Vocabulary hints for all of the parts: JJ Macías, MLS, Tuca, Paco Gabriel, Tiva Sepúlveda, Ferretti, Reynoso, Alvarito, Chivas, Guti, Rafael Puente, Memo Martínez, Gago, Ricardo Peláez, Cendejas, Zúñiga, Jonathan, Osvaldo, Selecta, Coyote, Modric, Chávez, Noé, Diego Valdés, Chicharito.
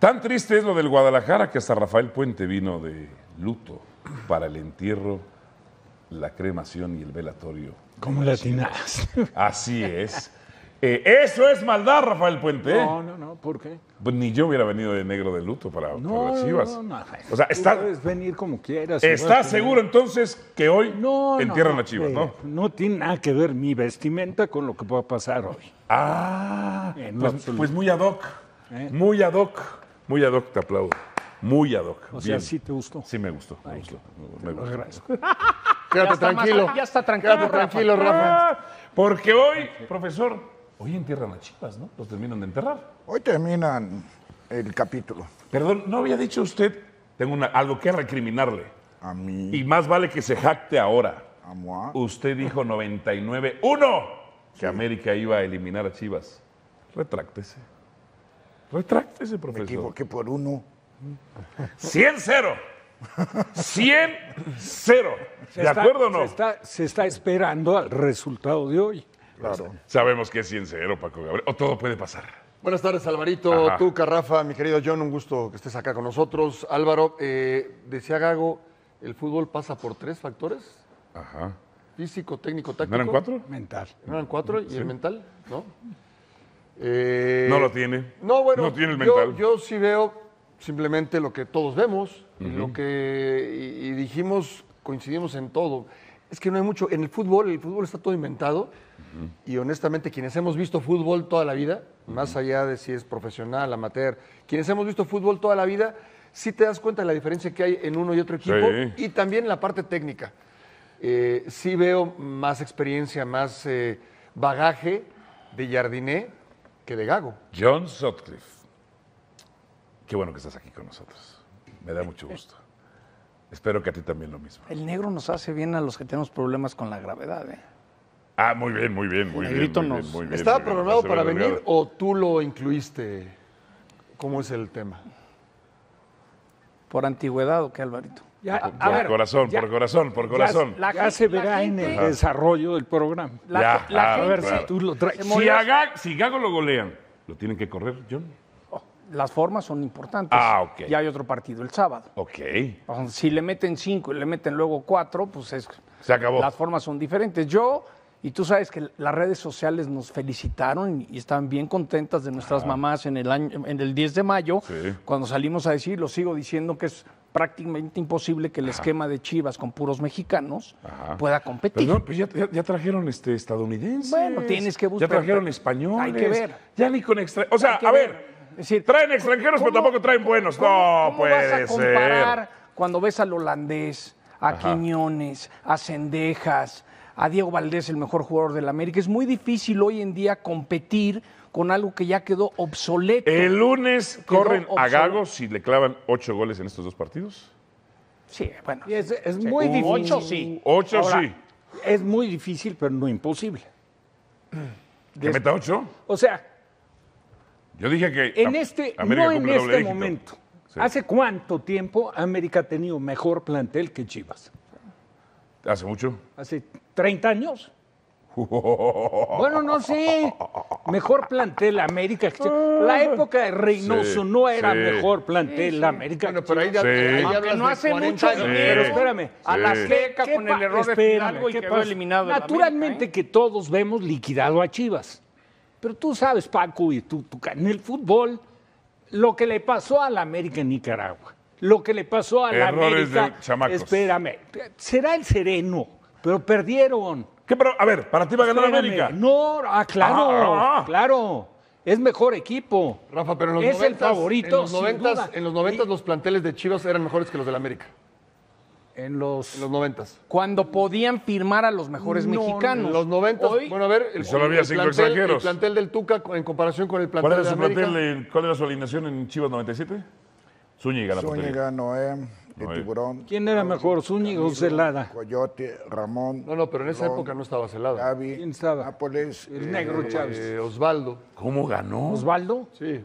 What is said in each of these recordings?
Tan triste es lo del Guadalajara que hasta Rafael Puente vino de luto para el entierro, la cremación y el velatorio. ¿Cómo le atinas? Así es. Eso es maldad, Rafael Puente. No, no, no, ¿por qué? Pues ni yo hubiera venido de negro de luto para las Chivas. No, no, no. O sea, puedes venir como quieras. ¿Estás seguro entonces que hoy entierran a Chivas, no? No tiene nada que ver mi vestimenta con lo que pueda pasar hoy. Ah, pues muy ad hoc. ¿Eh? Muy ad hoc, muy ad hoc, te aplaudo. Muy ad hoc. O sea, ¿sí te gustó? Sí, me gustó. Ay, me gustó. Te lo agradezco. Quédate tranquilo. Ya está tranquilo. Quédate tranquilo, Rafa. Porque hoy, profesor, hoy entierran a Chivas, ¿no? Los terminan de enterrar. Hoy terminan el capítulo. Perdón, ¿no había dicho usted? Tengo algo que recriminarle. A mí. Y más vale que se jacte ahora. A moi. Usted dijo 99-1 que sí. América iba a eliminar a Chivas. Retráctese. Retráctese, profesor. Me equivoqué por 1. 100-0. 100-0. ¿De acuerdo o no? Se está esperando al resultado de hoy. Claro. Sabemos que es 100-0, Paco Gabriel. O todo puede pasar. Buenas tardes, Alvarito. Ajá. Tuca, Rafa, mi querido John, un gusto que estés acá con nosotros. Álvaro, decía Gago, el fútbol pasa por 3 factores. Ajá. Físico, técnico, táctico. ¿No eran 4? Mental. ¿No eran 4? ¿Y sí? El mental? ¿No? No lo tiene. No, bueno, no tiene el mental. Yo sí veo simplemente lo que todos vemos, lo que y dijimos, coincidimos en todo. Es que no hay mucho. En el fútbol está todo inventado y honestamente quienes hemos visto fútbol toda la vida, más allá de si es profesional, amateur, quienes hemos visto fútbol toda la vida, sí te das cuenta de la diferencia que hay en uno y otro equipo y también en la parte técnica. Sí veo más experiencia, más bagaje de Jardine que de Gago. John Sutcliffe, qué bueno que estás aquí con nosotros. Me da mucho gusto. Espero que a ti también lo mismo. El negro nos hace bien a los que tenemos problemas con la gravedad, ¿eh? Ah, muy bien, muy bien, muy bien. ¿Estaba programado para venir o tú lo incluiste? ¿Cómo es el tema? ¿Por antigüedad o qué, Alvarito? Ya, por corazón. Ya se verá en el desarrollo del programa. A ver si tú lo traes. Si Gago lo golean, ¿lo tienen que correr, John? Las formas son importantes. Ah, ok. Ya hay otro partido el sábado. Ok. Si le meten 5 y le meten luego 4, pues se acabó. Las formas son diferentes. Y tú sabes que las redes sociales nos felicitaron y estaban bien contentas de nuestras mamás en el 10 de mayo, cuando salimos a decir, lo sigo diciendo, que es prácticamente imposible que el esquema de Chivas con puros mexicanos pueda competir. Pero no, pues ya trajeron estadounidenses. Bueno, tienes que buscar. Ya trajeron españoles. Hay que ver. Ya ni con extranjeros. O sea, a ver, es decir, traen extranjeros, pero tampoco traen buenos. ¿Cómo puede ser? ¿Cómo vas a comparar cuando ves al holandés, a Quiñones, a Cendejas, a Diego Valdés, el mejor jugador del América? Es muy difícil hoy en día competir con algo que ya quedó obsoleto. ¿El lunes corren a Gago si le clavan 8 goles en estos 2 partidos? Sí, bueno. Es muy difícil. 8 sí. 8 sí. Es muy difícil, pero no imposible. ¿Que meta 8? O sea, yo dije que no en este momento. ¿Hace cuánto tiempo América ha tenido mejor plantel que Chivas? ¿Hace mucho? ¿Hace 30 años? Bueno, no sé. Mejor plantel América. La época de Reynoso no era mejor plantel América. Bueno, pero ahí no hace mucho dinero. Pero espérame. A la seca con el error de Fidalgo y quedó eliminado. Naturalmente que todos vemos liquidado a Chivas. Pero tú sabes, Paco, y tú, en el fútbol, lo que le pasó a la América en Nicaragua. Lo que le pasó a la América, espérame, será el sereno, pero perdieron. ¿Qué? Pero, a ver, ¿para ti va a ganar América? No, claro, es mejor equipo. Rafa, pero en los 90, el favorito, en los 90 los planteles de Chivas eran mejores que los de la América. En los 90. Cuando podían firmar a los mejores mexicanos. En los 90. Bueno, a ver, el plantel del Tuca en comparación con el plantel de la América. ¿Cuál era su alineación en Chivas 97? Zúñiga, Noé, de Tiburón. ¿Quién era mejor, Zúñiga o Celada? Coyote, Ramón. No, pero en esa época no estaba Celada. Gabi, ¿quién estaba? Nápoles. El negro Chávez. Osvaldo. ¿Cómo ganó? ¿Osvaldo? Sí.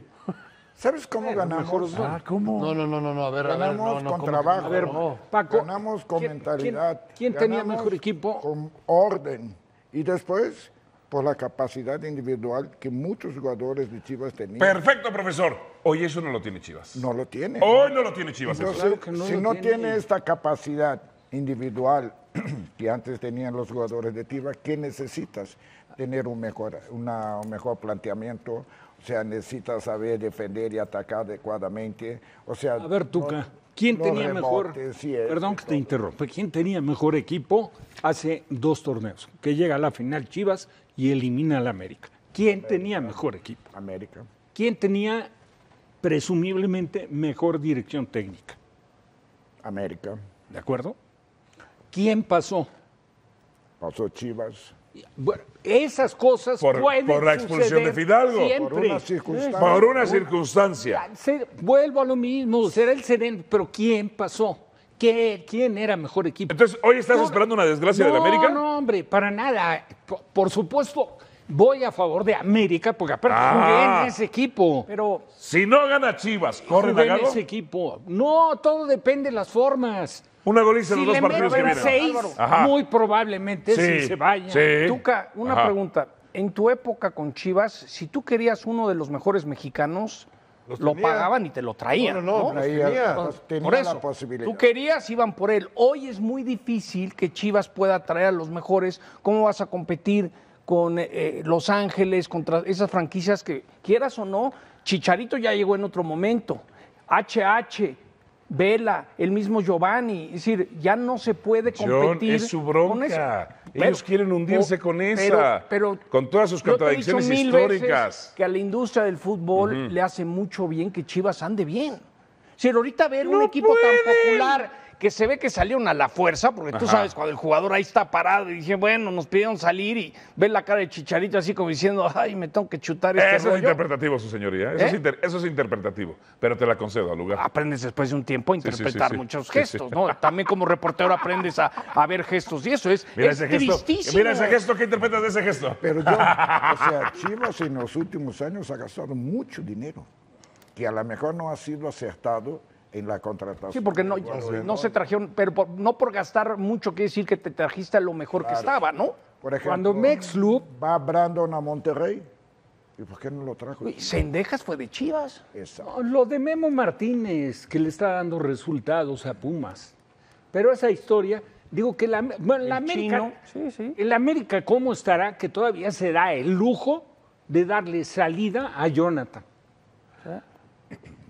¿Sabes cómo ganamos? ¿Cómo? No, a ver. Ganamos con trabajo. A ver, Paco. Ganamos con mentalidad. ¿Quién tenía mejor equipo? Con orden. Y después por la capacidad individual que muchos jugadores de Chivas tenían. Perfecto, profesor. Hoy eso no lo tiene Chivas. No lo tiene. Hoy no lo tiene Chivas. Entonces, claro que no si no tiene esta capacidad individual que antes tenían los jugadores de Chivas, ¿qué necesitas? Tener un mejor planteamiento. O sea, necesitas saber defender y atacar adecuadamente. O sea, a ver, Tuca, ¿quién tenía mejor? Perdón que te interrumpa. ¿Quién tenía mejor equipo hace dos torneos? Que llega a la final Chivas y elimina a la América. ¿Quién tenía mejor equipo? América. ¿Quién tenía presumiblemente mejor dirección técnica? América. ¿De acuerdo? ¿Quién pasó? Pasó Chivas. Bueno, esas cosas pueden por la expulsión de Fidalgo siempre. por una circunstancia. Vuelvo a lo mismo, será el sedente, pero ¿quién pasó? ¿Quién era mejor equipo? Entonces, ¿hoy estás esperando una desgracia de la América? No, hombre, para nada. Por supuesto, voy a favor de América, porque aparte jugué en ese equipo. Pero si no gana Chivas, ¿corre a Gago? Ese equipo. No, todo depende de las formas. Una goliza en los dos partidos que vienen. Seis, muy probablemente sí, si se vaya. Sí. Tuca, una pregunta. En tu época con Chivas, si tú querías uno de los mejores mexicanos, lo pagaban y te lo traían. No, los tenía. Por eso, la posibilidad. Tú querías, iban por él. Hoy es muy difícil que Chivas pueda traer a los mejores. ¿Cómo vas a competir con Los Ángeles, contra esas franquicias que quieras o no? Chicharito ya llegó en otro momento. Vela, el mismo Giovanni, es decir, ya no se puede competir. John, es su bronca. Ellos quieren hundirse con esa, con todas sus contradicciones históricas. Que a la industria del fútbol le hace mucho bien que Chivas ande bien. Si ahorita ver un equipo tan popular que se ve que salieron a la fuerza, porque tú sabes, cuando el jugador ahí está parado y dice, bueno, nos pidieron salir y ven la cara de Chicharito así como diciendo, ay, me tengo que chutar este rollo. Eso es interpretativo, su señoría. Eso es interpretativo, pero te la concedo al lugar. Aprendes después de un tiempo a interpretar muchos gestos, ¿no? También como reportero aprendes a ver gestos y eso es tristísimo. Mira ese gesto, ¿qué interpretas de ese gesto? Pero yo, o sea, Chivas en los últimos años ha gastado mucho dinero que a lo mejor no ha sido acertado en la contratación. Sí, porque no se trajeron, pero no por gastar mucho quiere decir que te trajiste a lo mejor que estaba, ¿no? Por ejemplo, cuando Mexloop va Brandon a Monterrey, ¿y por qué no lo trajo? Cendejas fue de Chivas. Exacto. Lo de Memo Martínez, que le está dando resultados a Pumas. Pero esa historia, digo que la América, el América, ¿cómo estará? Que todavía se da el lujo de darle salida a Jonathan.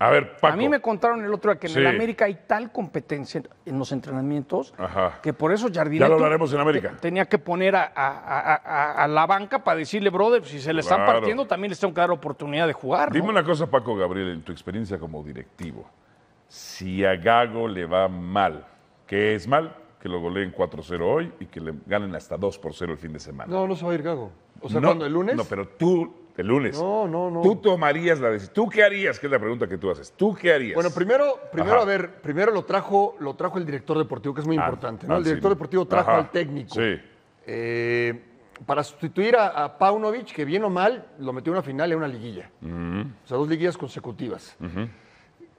A ver, Paco. A mí me contaron el otro día que en el América hay tal competencia en los entrenamientos que por eso Jardine tenía que poner a la banca para decirle, brother, si se le están partiendo también les tengo que dar oportunidad de jugar. Dime una cosa, Paco Gabriel, en tu experiencia como directivo, si a Gago le va mal, ¿qué es mal? Que lo goleen 4-0 hoy y que le ganen hasta 2-0 el fin de semana. No, no se va a ir Gago. O sea, ¿cuándo? ¿El lunes? No, pero tú... El lunes. No. Tú tomarías la decisión. ¿Tú qué harías? Que es la pregunta que tú haces. ¿Tú qué harías? Bueno, primero a ver, primero lo trajo el director deportivo, que es muy importante, ¿no? El director deportivo trajo al técnico. Sí. Para sustituir a Paunovic, que bien o mal lo metió en una final y en una liguilla. O sea, dos liguillas consecutivas.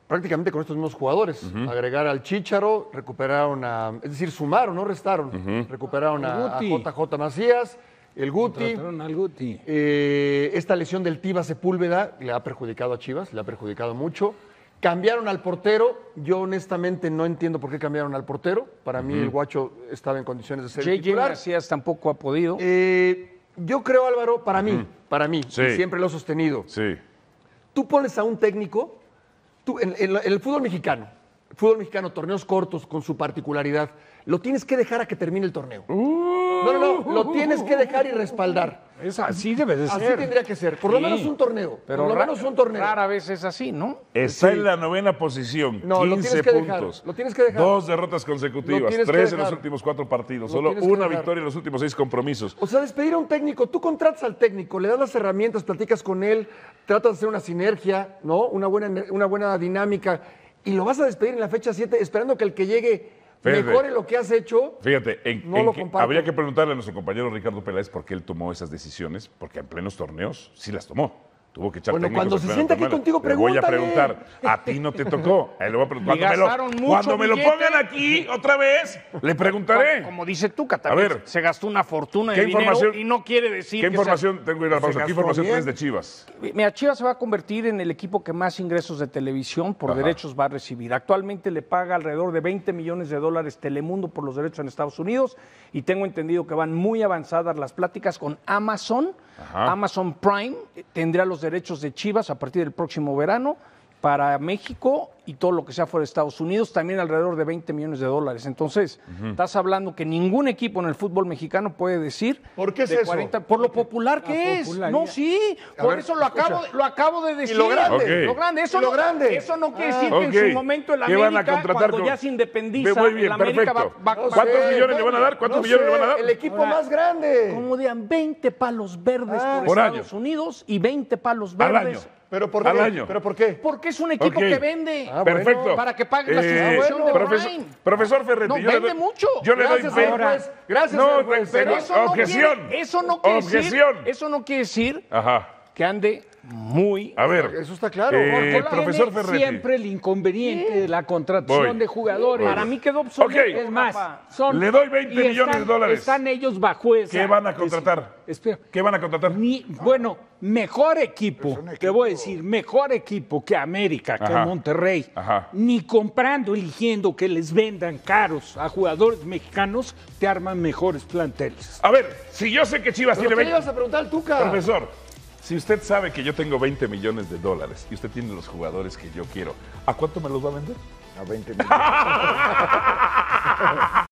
Prácticamente con estos mismos jugadores. Agregar al Chícharo, recuperaron a... Es decir, sumaron, no restaron. Recuperaron a JJ Macías... El Guti, esta lesión del Tiva Sepúlveda le ha perjudicado a Chivas, le ha perjudicado mucho. Cambiaron al portero, yo honestamente no entiendo por qué cambiaron al portero. Para mí el Guacho estaba en condiciones de ser titular. J.J. Macías tampoco ha podido. Yo creo, Álvaro, para mí, y siempre lo he sostenido. Sí. Tú pones a un técnico, en el fútbol mexicano, torneos cortos con su particularidad, lo tienes que dejar a que termine el torneo. No, lo tienes que dejar y respaldar. Es así debe de ser. Así tendría que ser. Por lo menos un torneo. Pero por lo menos un torneo. Rara vez es así, ¿no? Está en la novena posición. No, 15 puntos. Lo tienes que dejar. 2 derrotas consecutivas. 3 en los últimos 4 partidos. Solo una victoria en los últimos 6 compromisos. O sea, despedir a un técnico. Tú contratas al técnico, le das las herramientas, platicas con él, tratas de hacer una sinergia, ¿no? Una buena dinámica. Y lo vas a despedir en la fecha 7 esperando que el que llegue... Mejore lo que has hecho. Fíjate, habría que preguntarle a nuestro compañero Ricardo Peláez por qué él tomó esas decisiones, porque en plenos torneos sí las tomó. Tuvo que echar técnicos. Bueno, cuando se sienta aquí contigo, pregúntale. Le voy a preguntar, a ti no te tocó. Ahí le voy a preguntar. Cuando me lo pongan aquí otra vez, le preguntaré. Como dice Tuca, también se gastó una fortuna de dinero y no quiere decir. ¿Qué información tengo que ir a la pausa? ¿Qué información tienes de Chivas? Mira, Chivas se va a convertir en el equipo que más ingresos de televisión por derechos va a recibir. Actualmente le paga alrededor de $20 millones Telemundo por los derechos en Estados Unidos, y tengo entendido que van muy avanzadas las pláticas con Amazon. Amazon Prime tendrá los derechos de Chivas a partir del próximo verano para México y todo lo que sea fuera de Estados Unidos, también alrededor de $20 millones. Entonces, estás hablando que ningún equipo en el fútbol mexicano puede decir... ¿Por qué es eso? 40, por lo popular que es. Popularidad. No, sí. Por eso lo acabo de decir. Y lo grande. Okay. Lo grande. Eso no quiere decir que en su momento el América, cuando ya se independiza, el América va a... ¿Cuántos millones le van a dar? El equipo más grande. Como digan, 20 palos verdes por Estados Unidos y 20 palos verdes... Al año. ¿Pero por qué? Porque es un equipo que vende. Perfecto. Para que pague la suscripción de Prime. Profesor Ferretti. No, vende mucho. Yo le doy 20. Gracias. Eso no quiere decir que ande muy... A ver, eso está claro. Profesor Ferretti. Siempre el inconveniente de la contratación de jugadores. Para mí quedó obsoleto. Es más, le doy $20 millones. Están ellos bajo esa... ¿Qué van a contratar? Espera. ¿Qué van a contratar? Bueno... Mejor equipo, te voy a decir, mejor equipo que América, que Monterrey, ni comprando, eligiendo que les vendan caros a jugadores mexicanos, te arman mejores planteles. A ver, si yo sé que Chivas tiene 20... ¿Qué ibas a preguntar, Tuca? Profesor, si usted sabe que yo tengo $20 millones y usted tiene los jugadores que yo quiero, ¿a cuánto me los va a vender? A $20 millones.